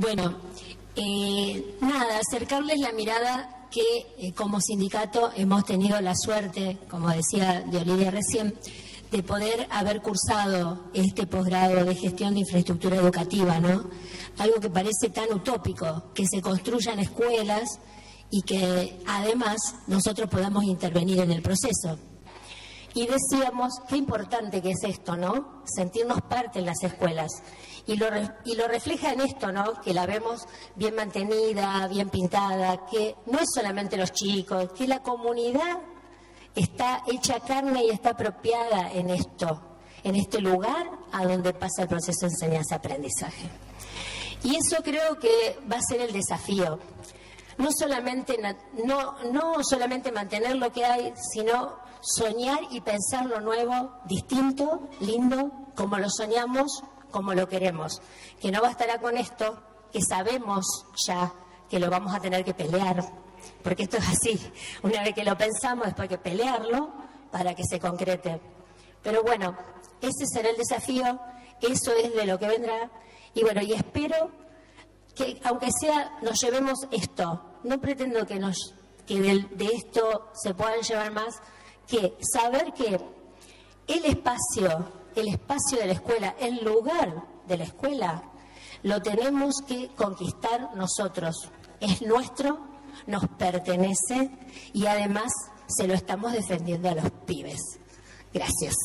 Bueno, nada, acercarles la mirada que como sindicato hemos tenido la suerte, como decía de Olivia recién, de poder haber cursado este posgrado de gestión de infraestructura educativa, ¿no? Algo que parece tan utópico, que se construyan escuelas y que además nosotros podamos intervenir en el proceso. Y decíamos qué importante que es esto, ¿no? Sentirnos parte en las escuelas. Y lo refleja en esto, ¿no? Que la vemos bien mantenida, bien pintada, que no es solamente los chicos, que la comunidad está hecha carne y está apropiada en esto, en este lugar a donde pasa el proceso de enseñanza-aprendizaje. Y eso creo que va a ser el desafío. No solamente mantener lo que hay, sino soñar y pensar lo nuevo, distinto, lindo, como lo soñamos, como lo queremos. Que no bastará con esto, que sabemos ya que lo vamos a tener que pelear, porque esto es así. Una vez que lo pensamos, después hay que pelearlo para que se concrete. Pero bueno, ese será el desafío, eso es de lo que vendrá. Y bueno, y espero que, aunque sea, nos llevemos esto. No pretendo que de esto se puedan llevar más, que saber que el espacio de la escuela, el lugar de la escuela, lo tenemos que conquistar nosotros. Es nuestro, nos pertenece y además se lo estamos defendiendo a los pibes. Gracias.